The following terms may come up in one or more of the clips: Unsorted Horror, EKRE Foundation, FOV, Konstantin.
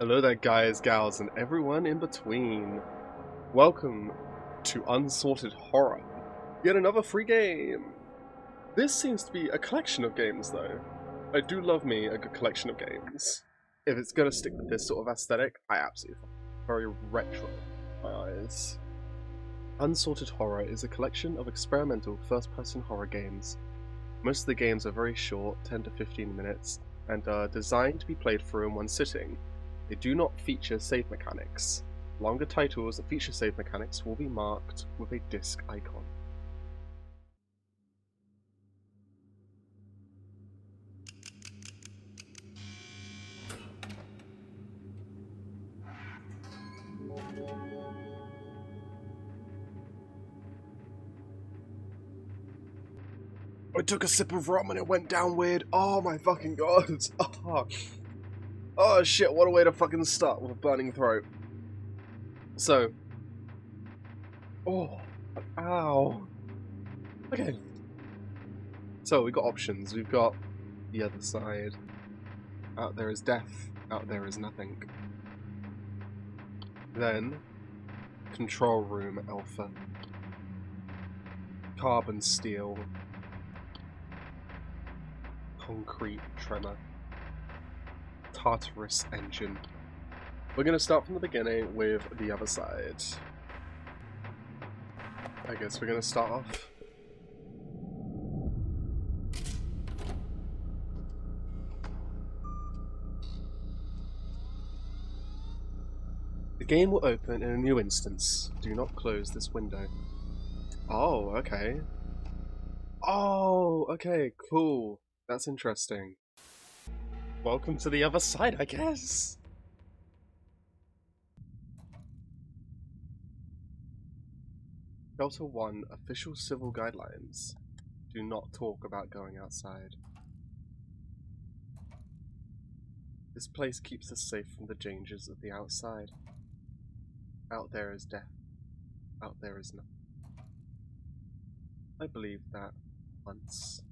Hello there guys, gals, and everyone in between. Welcome to Unsorted Horror, yet another free game. This seems to be a collection of games though. I do love me a good collection of games. If it's gonna stick with this sort of aesthetic, I absolutely love it. Very retro in my eyes. Unsorted Horror is a collection of experimental first-person horror games. Most of the games are very short, 10 to 15 minutes, and are designed to be played through in one sitting. They do not feature save mechanics. Longer titles that feature save mechanics will be marked with a disc icon. I took a sip of rum and it went down weird. Oh my fucking god. Oh shit, what a way to fucking start with a burning throat. So. Oh. Ow. Okay. So we've got options. We've got the other side. Out there is death. Out there is nothing. Then. Control room alpha. Carbon steel. Concrete tremor. Tartarus engine. We're going to start from the beginning with the other side. I guess we're going to start off. The game will open in a new instance. Do not close this window. Oh, okay. Oh, okay, cool. That's interesting. Welcome to the other side, I guess. Delta 1, official civil guidelines. Do not talk about going outside. This place keeps us safe from the dangers of the outside. Out there is death. Out there is nothing. I believed that once.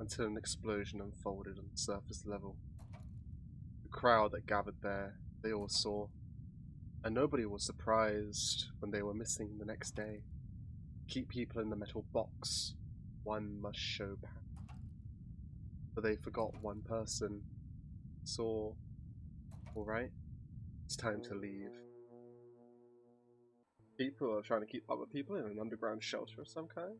Until an explosion unfolded on the surface level. The crowd that gathered there, they all saw, and nobody was surprised when they were missing the next day. Keep people in the metal box, one must show power. But they forgot one person. Saw, alright, it's time to leave. People are trying to keep up with people in an underground shelter of some kind.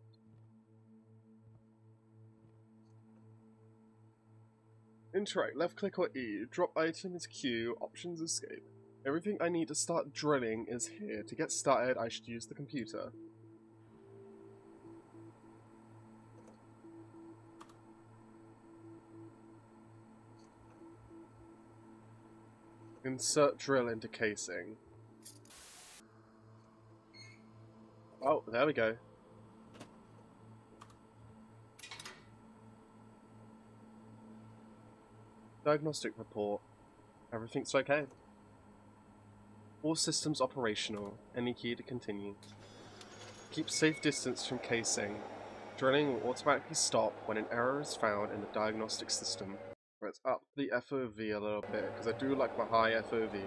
Interact, left click or E, drop item is Q, options escape. Everything I need to start drilling is here. To get started, I should use the computer. Insert drill into casing. Oh, there we go. Diagnostic report. Everything's okay. All systems operational. Any key to continue. Keep safe distance from casing. Drilling will automatically stop when an error is found in the diagnostic system. Let's up the FOV a little bit, because I do like my high FOV.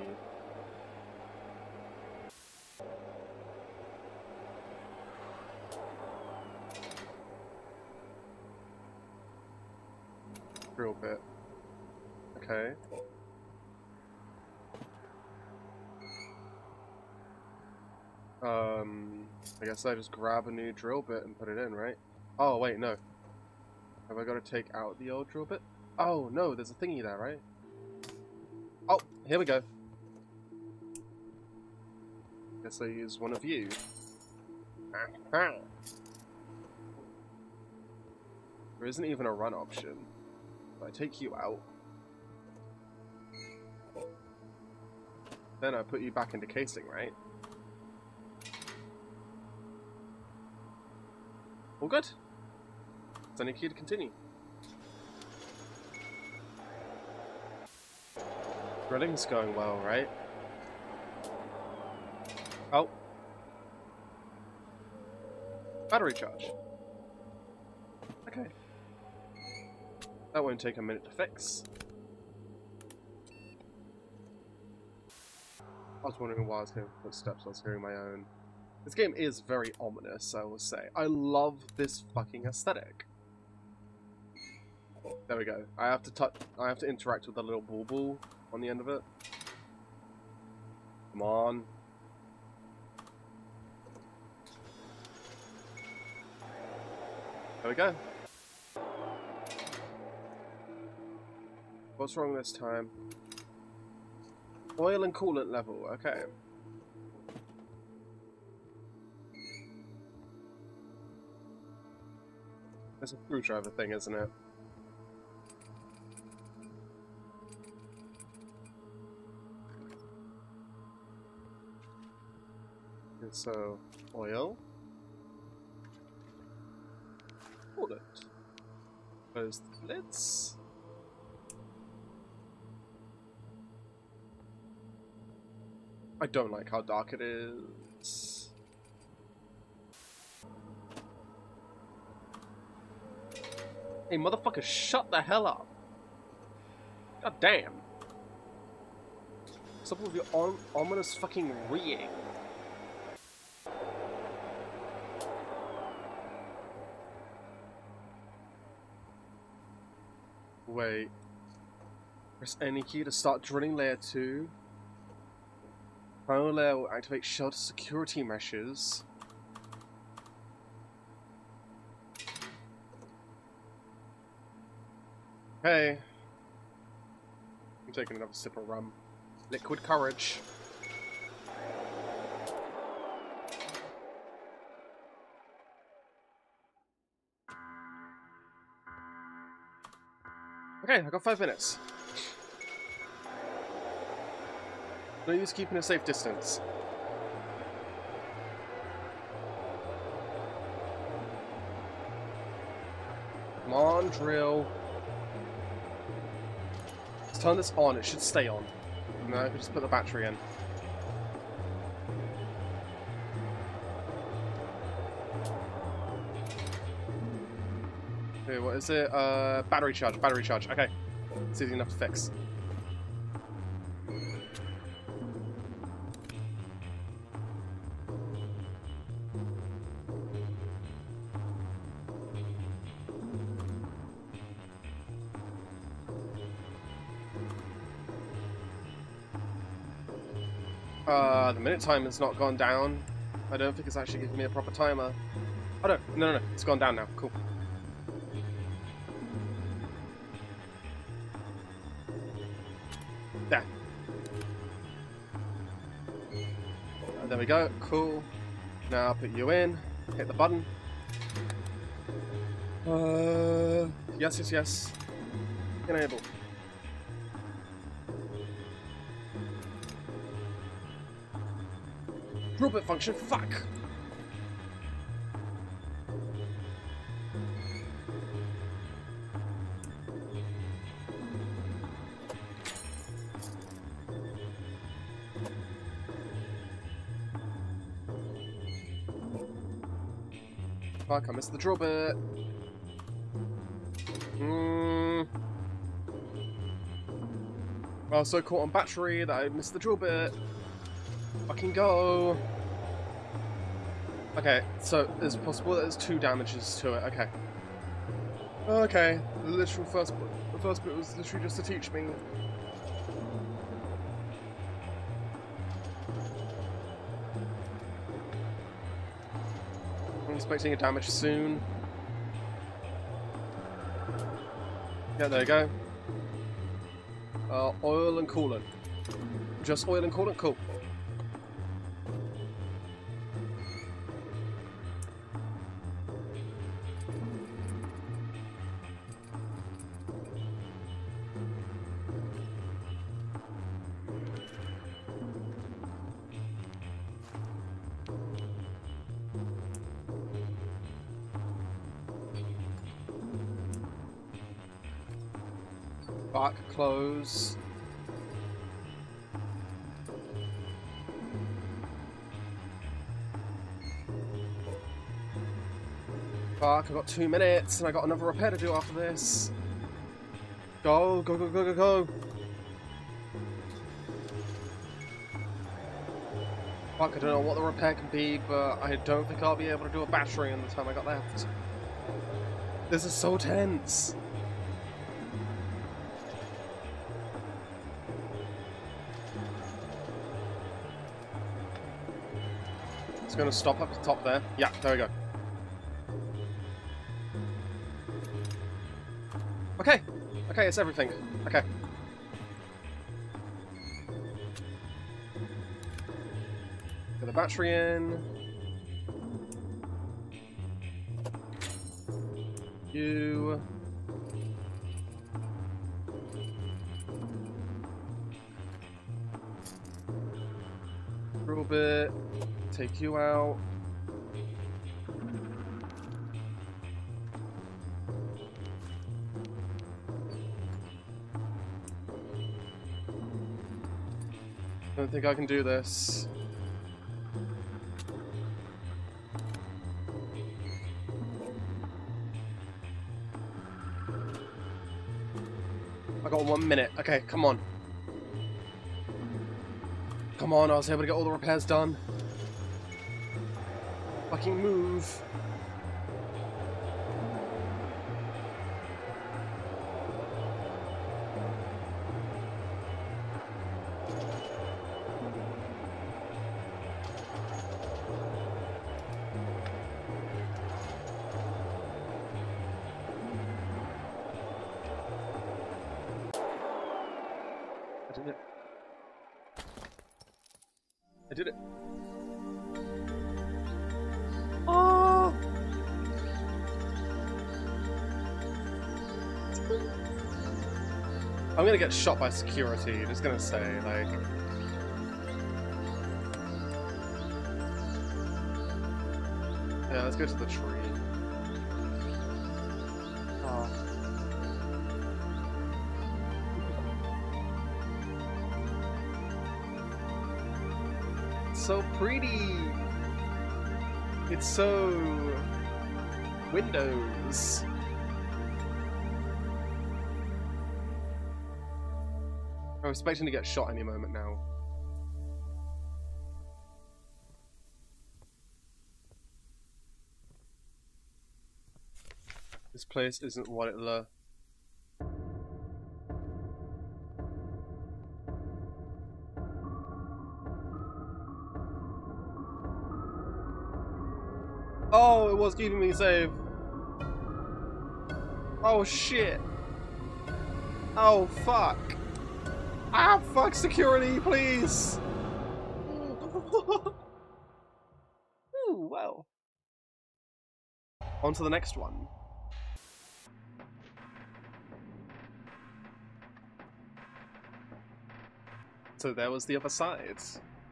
Drill bit. Okay. I guess I just grab a new drill bit and put it in, right? Oh, wait, no. Have I got to take out the old drill bit? Oh, no, there's a thingy there, right? Oh, here we go. Guess I use one of you. There isn't even a run option. If I take you out. Then I put you back into casing, right? All good. It's only key to continue. Drilling's going well, right? Oh. Battery charge. Okay. That won't take a minute to fix. I was wondering why I was hearing footsteps, I was hearing my own. This game is very ominous, I will say. I love this fucking aesthetic. There we go. I have to interact with the little bauble on the end of it. Come on. There we go. What's wrong this time? Oil and coolant level, okay. That's a screwdriver thing, isn't it? And so, oil. Coolant. Close the lids. I don't like how dark it is. Hey, motherfucker, shut the hell up. God damn. Stop with your ominous fucking reeing. Wait. Press any key to start drilling layer 2. Final layer will activate shelter security meshes. Hey. I'm taking another sip of rum. Liquid courage. Okay, I got 5 minutes. No use keeping a safe distance. Come on, drill. Let's turn this on. It should stay on. No, we just put the battery in. Okay, what is it? Battery charge. Battery charge. Okay. It's easy enough to fix. The minute time has not gone down. I don't think it's actually giving me a proper timer. Oh no, no, no, no. It's gone down now. Cool. There. There we go. Cool. Now I'll put you in. Hit the button. Yes, yes, yes. Enable. Robot function, fuck! Fuck, I missed the drill bit. I was so caught on battery that I missed the drill bit. Fucking go! Okay, so it's possible that there's 2 damages to it, okay. Okay, the first bit was literally just to teach me. I'm expecting a damage soon. Yeah, there you go. Oil and coolant. Just oil and coolant? Cool. Fuck, close. Fuck, I got 2 minutes and I got another repair to do after this. Go, go, go, go, go, go. Fuck, I don't know what the repair can be, but I don't think I'll be able to do a battery in the time I got left. This is so tense. It's going to stop up the top there. Yeah, there we go. Okay. Okay, it's everything. Okay. Get the battery in. You. A little bit. Take you out. Don't think I can do this. I got 1 minute. Okay, come on. Come on, I was able to get all the repairs done. Fucking move. I did it. Oh! I'm gonna get shot by security, I'm just gonna say, like... Yeah, let's go to the tree. So pretty. It's so Windows. I'm expecting to get shot any moment now. This place isn't what it looks. Oh, it was keeping me safe. Oh shit. Oh fuck. Ah, fuck security, please. Ooh, well. On to the next one. So there was the other side.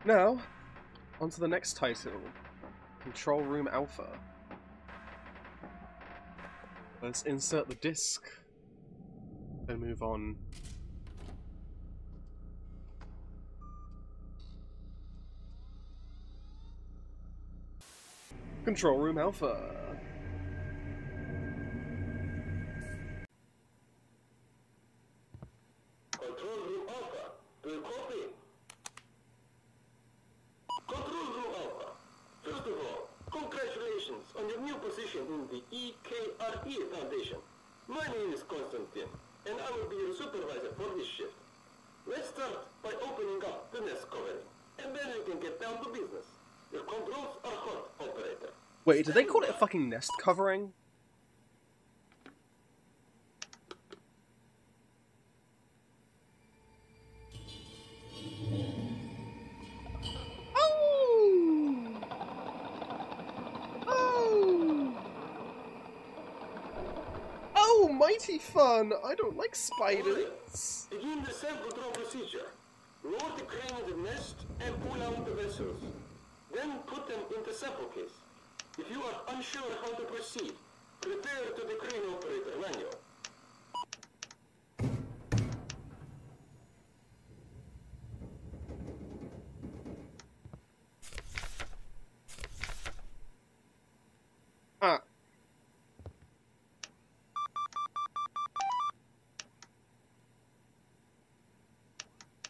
Now, on to the next title. Control room alpha. Let's insert the disc. Then move on. Control room alpha. Control room alpha. Do you copy? On your new position in the EKRE Foundation. My name is Konstantin, and I will be your supervisor for this shift. Let's start by opening up the nest covering, and then we can get down to business. Your controls are hot, operator. Wait, did they call it a fucking nest covering? Mighty fun! I don't like spiders! Begin the self-control procedure. Lower the crane in the nest and pull out the vessels. Then put them in the sample case. If you are unsure how to proceed, prepare to the crane operator manual.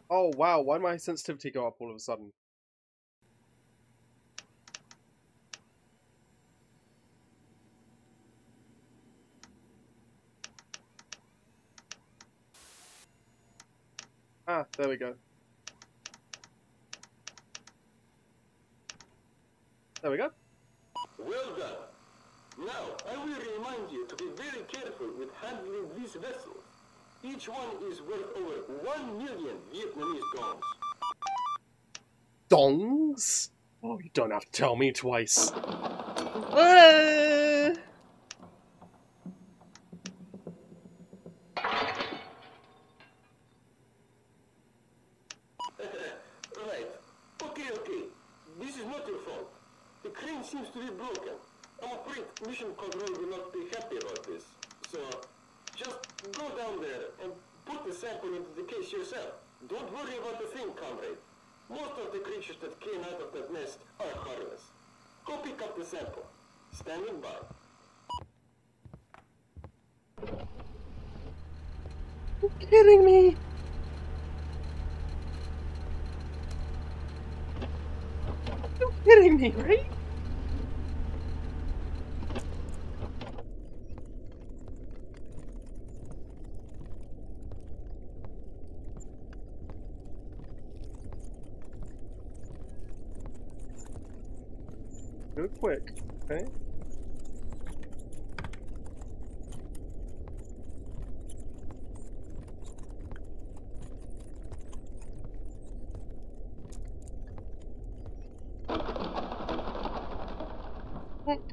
Oh wow, why did my sensitivity go up all of a sudden? Ah, there we go. There we go. Well done. Now, I will remind you to be very careful with handling these vessels. Each one is worth over 1,000,000 Vietnamese dongs. Dongs? Oh, you don't have to tell me twice. Right. Okay, okay. This is not your fault. The crane seems to be broken. I'm afraid Mission Control will not be happy about this. So, just go down there and put the sample into the case yourself. Don't worry about the thing, comrade. Most of the creatures that came out of that nest are harmless. Go pick up the sample. Standing by. You're kidding me! You're kidding me, right? Go quick, okay?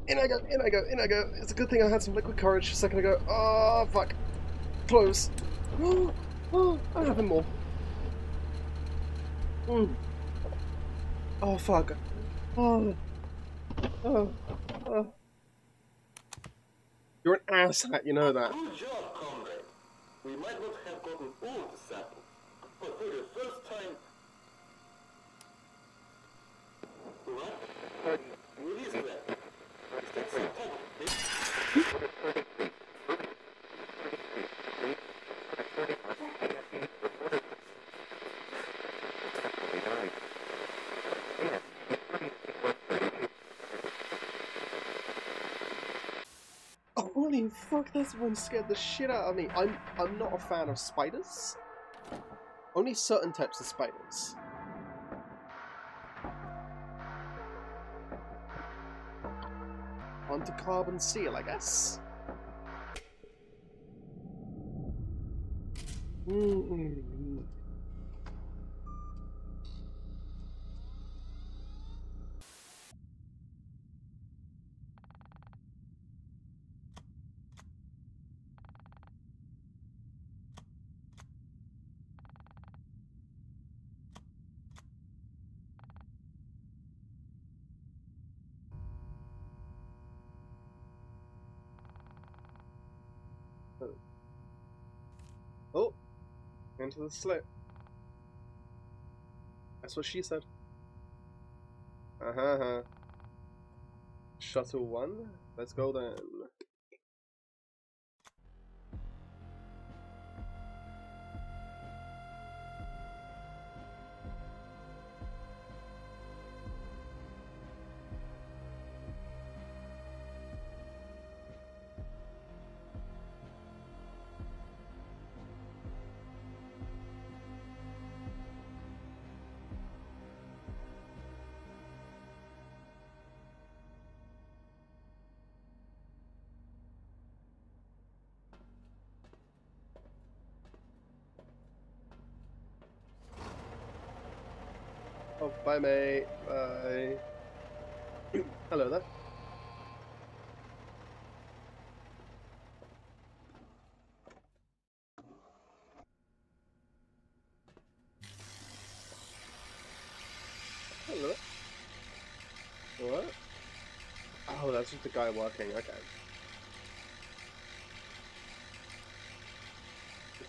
In I go, in I go, in I go. It's a good thing I had some liquid courage a second ago. Oh, fuck. Close. Oh, oh, I'm having more. Mm. Oh, fuck. Oh. Oh, oh. You're an asshat, you know that. Good job, comrade. We might not have gotten all the samples, but for the first time... What? What is that? Is that some type of thing? Holy fuck, this one scared the shit out of me. I'm not a fan of spiders. Only certain types of spiders. Onto carbon steel, I guess. Mm-hmm. Oh, into the slit. That's what she said. Uh-huh. Shuttle one, let's go then. Oh, bye mate, bye. Hello there. Hello. What? Oh, that's just the guy working, okay.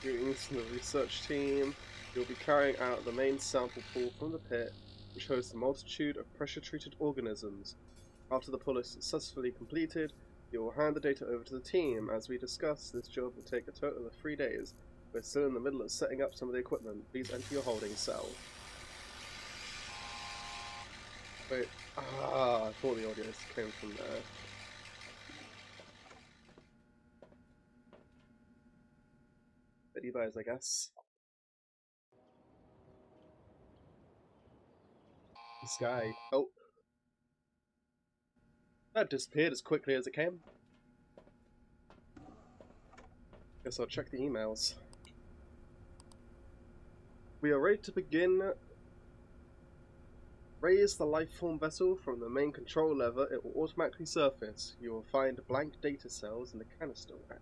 Greetings from the research team. You'll be carrying out the main sample pool from the pit, which hosts a multitude of pressure-treated organisms. After the pull is successfully completed, you will hand the data over to the team. As we discussed, this job will take a total of 3 days. We're still in the middle of setting up some of the equipment. Please enter your holding cell. Wait, I thought the audio came from there. But you guys, I guess. This guy. Oh. That disappeared as quickly as it came. Guess I'll check the emails. We are ready to begin. Raise the lifeform vessel from the main control lever. It will automatically surface. You will find blank data cells in the canister rack,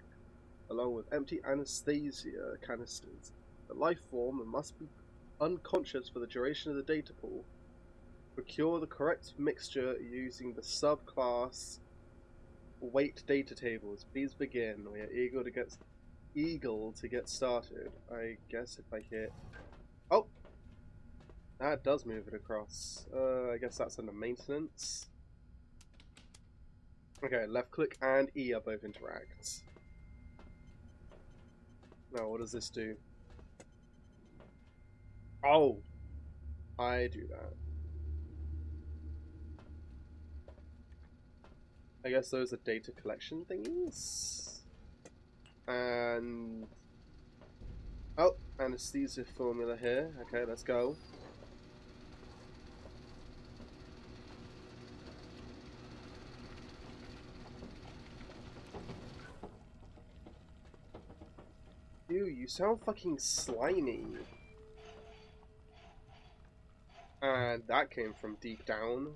along with empty anesthesia canisters. The lifeform must be unconscious for the duration of the data pool. Procure the correct mixture using the subclass weight data tables. Please begin. We are eager to get started. I guess if I hit... Oh! That does move it across. I guess that's under maintenance. Okay, left click and E are both interacts. Now, what does this do? Oh! I do that. I guess those are data collection things. And... oh, anesthesia formula here. Okay, let's go. Dude, you sound fucking slimy. And that came from deep down.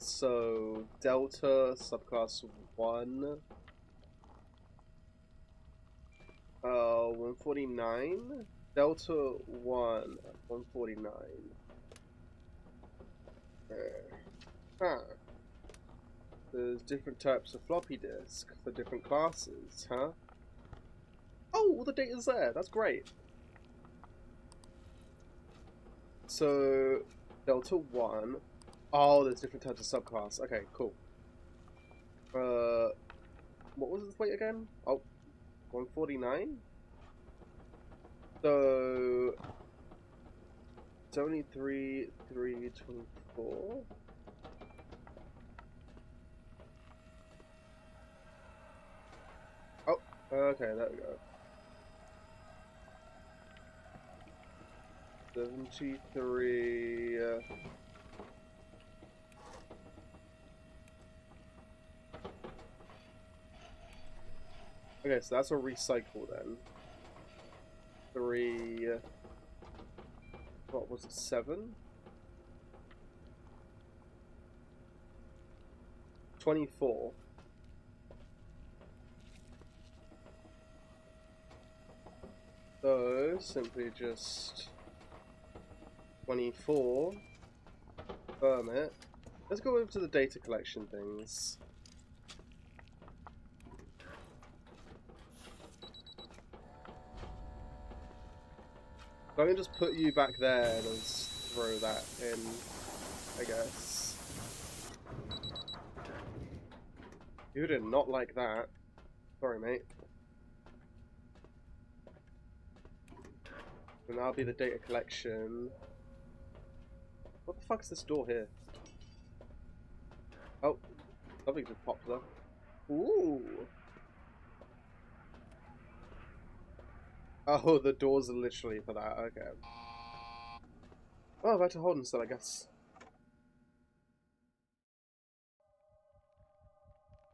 So Delta subclass 1. 149? Delta 1, 149. Huh. There's different types of floppy disk for different classes, huh? Oh, all the data's there, that's great. So, Delta 1. Oh, there's different types of subclass. Okay, cool. What was its weight again? Oh, 149? So... 73, 324? Oh, okay, there we go. 73... okay, so that's a recycle then. 3... what was it, 7? 24. So, simply just... 24. Confirm it. Let's go over to the data collection things. So I can just put you back there and just throw that in, I guess. You did not like that. Sorry, mate. And that'll be the data collection. What the fuck's this door here? Oh, something just popped up. Ooh! Oh, the doors are literally for that, okay. Oh, back to Holden still, I guess.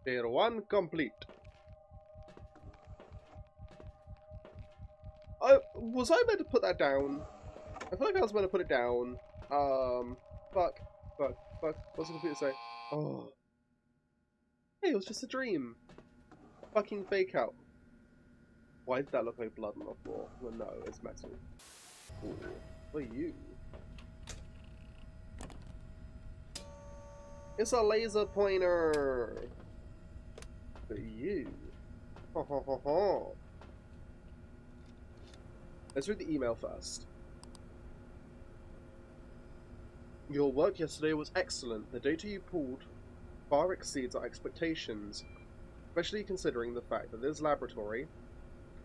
Tier 1 complete. Was I meant to put that down? I feel like I was meant to put it down. Fuck. What's the computer say? Oh. Hey, it was just a dream. Fucking fake out. Why did that look like blood on the floor? Well, no, it's metal. Ooh, what are you? It's a laser pointer! But you? Ha ha ha ha! Let's read the email first. Your work yesterday was excellent. The data you pulled far exceeds our expectations, especially considering the fact that this laboratory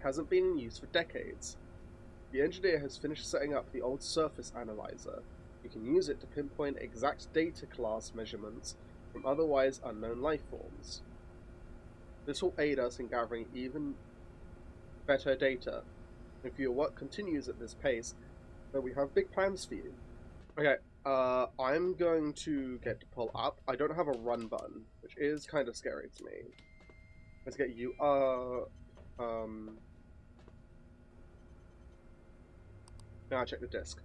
hasn't been in use for decades. The engineer has finished setting up the old surface analyzer. You can use it to pinpoint exact data class measurements from otherwise unknown lifeforms. This will aid us in gathering even better data. If your work continues at this pace, then we have big plans for you. Okay, I'm going to get to pull up. I don't have a run button, which is kind of scary to me. Let's get you, now check the disk.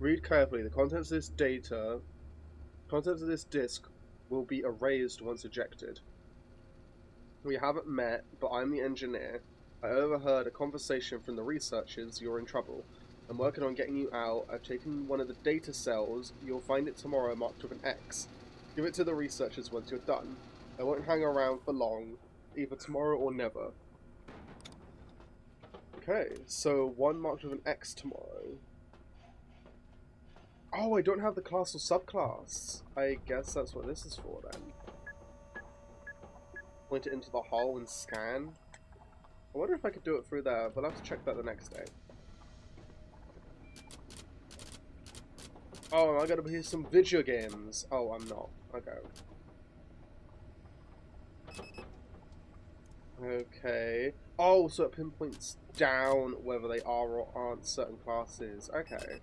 Read carefully. The contents of this disk will be erased once ejected. We haven't met, but I'm the engineer. I overheard a conversation from the researchers. You're in trouble. I'm working on getting you out. I've taken one of the data cells. You'll find it tomorrow, marked with an X. Give it to the researchers once you're done. I won't hang around for long, either tomorrow or never. Okay, so one marked with an X tomorrow. Oh, I don't have the class or subclass. I guess that's what this is for then. Point it into the hole and scan. I wonder if I could do it through there, but I'll have to check that the next day. Oh, am I going to play some video games? Oh, I'm not. Okay. Oh, so it pinpoints down whether they are or aren't certain classes. Okay.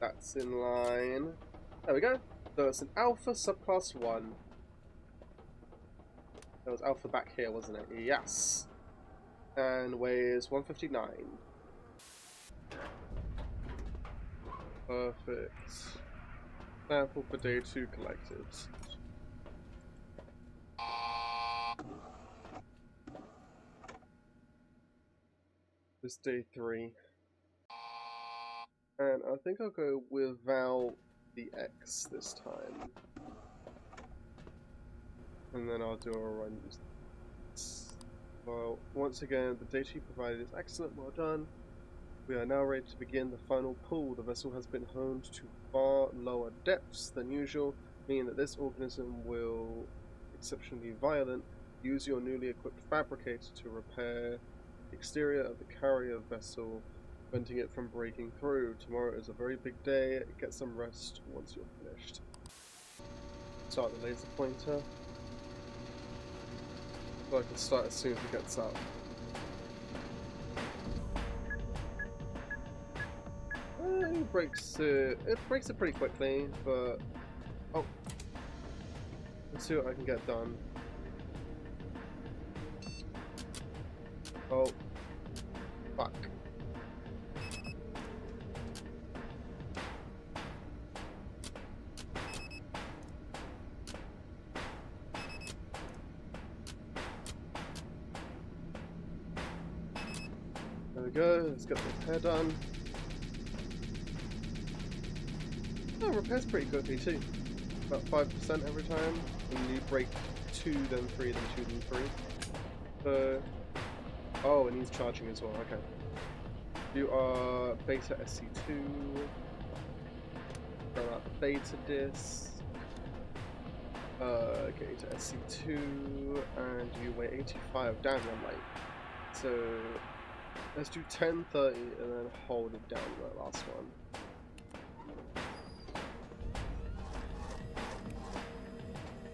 That's in line. There we go. So it's an alpha subclass 1. There was alpha back here, wasn't it? Yes. And weighs 159. Perfect. Sample for day 2 collected. This day 3. And I think I'll go without the X this time. And then I'll do a run. Well, once again, the data you provided is excellent, well done. We are now ready to begin the final pull. The vessel has been honed to far lower depths than usual, meaning that this organism will, exceptionally violent, use your newly equipped fabricator to repair the exterior of the carrier vessel, preventing it from breaking through. Tomorrow is a very big day. Get some rest once you're finished. Start the laser pointer. So I can start as soon as it gets up. It breaks it pretty quickly, but oh, let's see what I can get done. Oh, fuck. Go, let's get this hair done. Oh, repairs pretty quickly too. About 5% every time. And you break 2, then 3, then 2, then 3. So, oh, and he's charging as well, okay. You are beta SC2. Go out beta disc. Get to SC2. And you weigh 85. Damn, I'm late. So, let's do 10:30 and then hold it down for that last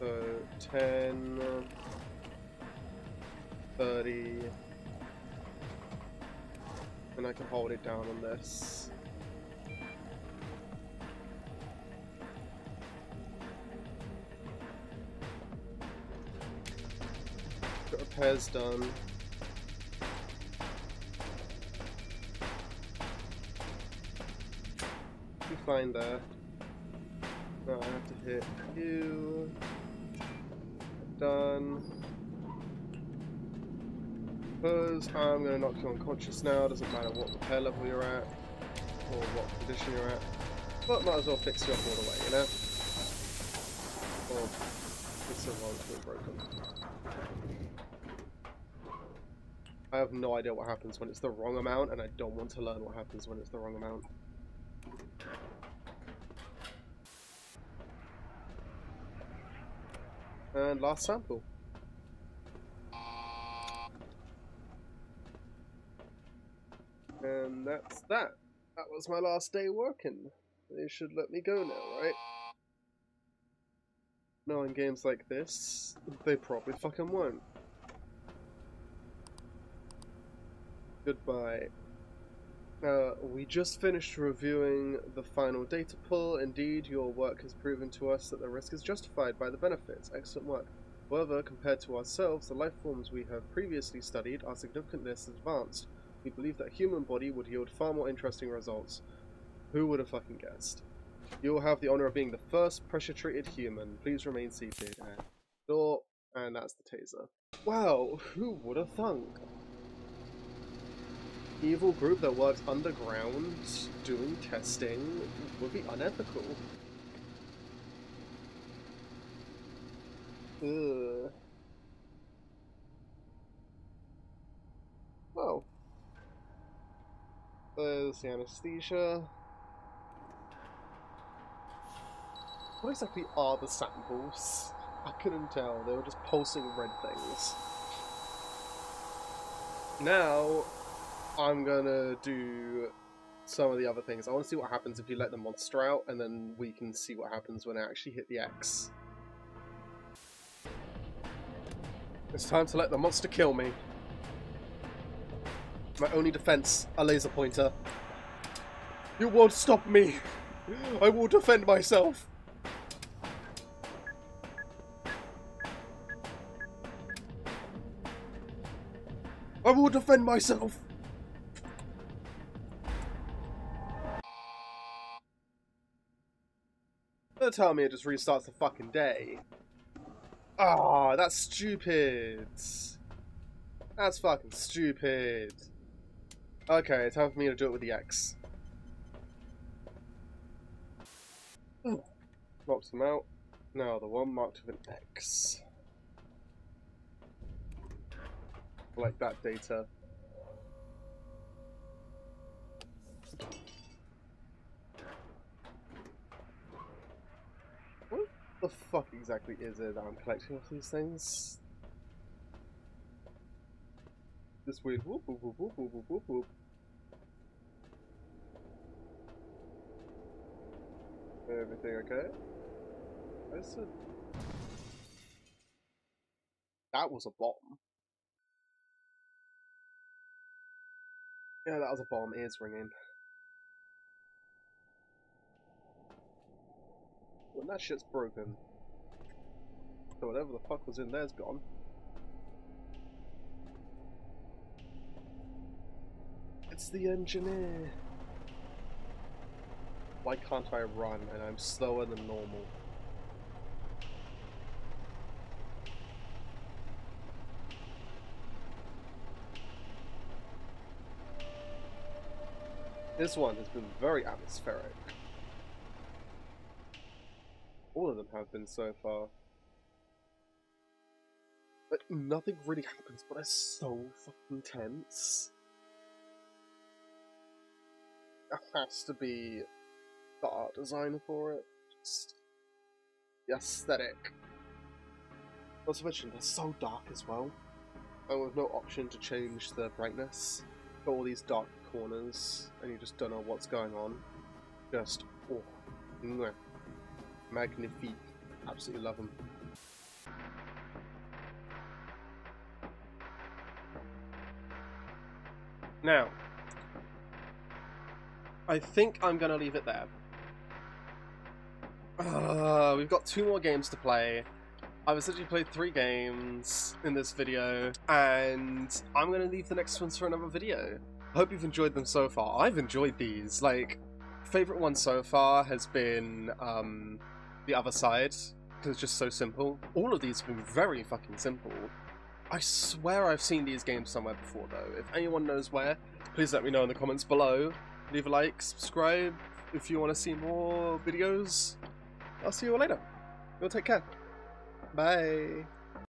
one. So 10:30, and I can hold it down on this. Got repairs done. Fine there. Now I have to hit you. Done. Because I'm going to knock you unconscious now. Doesn't matter what repair level you're at or what condition you're at. But might as well fix you up all the way, you know? Or fix it while it's been broken. I have no idea what happens when it's the wrong amount, and I don't want to learn what happens when it's the wrong amount. And last sample. And that's that. That was my last day working. They should let me go now, right? Now in games like this, they probably fucking won't. Goodbye. We just finished reviewing the final data pull. Indeed, your work has proven to us that the risk is justified by the benefits. Excellent work. However, compared to ourselves, the life forms we have previously studied are significantly less advanced. We believe that human body would yield far more interesting results. Who would have fucking guessed? You will have the honor of being the first pressure-treated human. Please remain seated. And door, and that's the taser. Wow, who would have thunk? Evil group that works underground, doing testing, would be unethical. Ugh. Well. There's the anesthesia. What exactly are the samples? I couldn't tell, they were just pulsing red things. Now, I'm gonna do some of the other things. I want to see what happens if you let the monster out, and then we can see what happens when I actually hit the X. It's time to let the monster kill me. My only defense, a laser pointer. You won't stop me! I will defend myself! I will defend myself! Don't tell me it just restarts the fucking day. Ah, oh, that's stupid. That's fucking stupid. Okay, time for me to do it with the X. Knocks them out. Now the one marked with an X. Like that data. What the fuck exactly is it that I'm collecting off these things? This weird whoop whoop whoop whoop whoop whoop whoop. Everything okay? That was a bomb. Yeah, that was a bomb. Ears ringing. Well, that shit's broken. So whatever the fuck was in there's gone. It's the engineer! Why can't I run and I'm slower than normal? This one has been very atmospheric. All of them have been so far. But nothing really happens, but they're so fucking tense. That has to be the art design for it. Just the aesthetic. Not to mention, they're so dark as well. And with no option to change the brightness. Got all these dark corners, and you just don't know what's going on. Just, oh, mwah. Magnifique. Absolutely love them. Now. I think I'm going to leave it there. We've got 2 more games to play. I've essentially played 3 games in this video, and I'm going to leave the next ones for another video. I hope you've enjoyed them so far. I've enjoyed these. Like, favourite one so far has been The Other Side, because it's just so simple. All of these have been very fucking simple. I swear I've seen these games somewhere before, though. If anyone knows where, please let me know in the comments below. Leave a like, subscribe if you want to see more videos. I'll see you all later. You'll take care. Bye.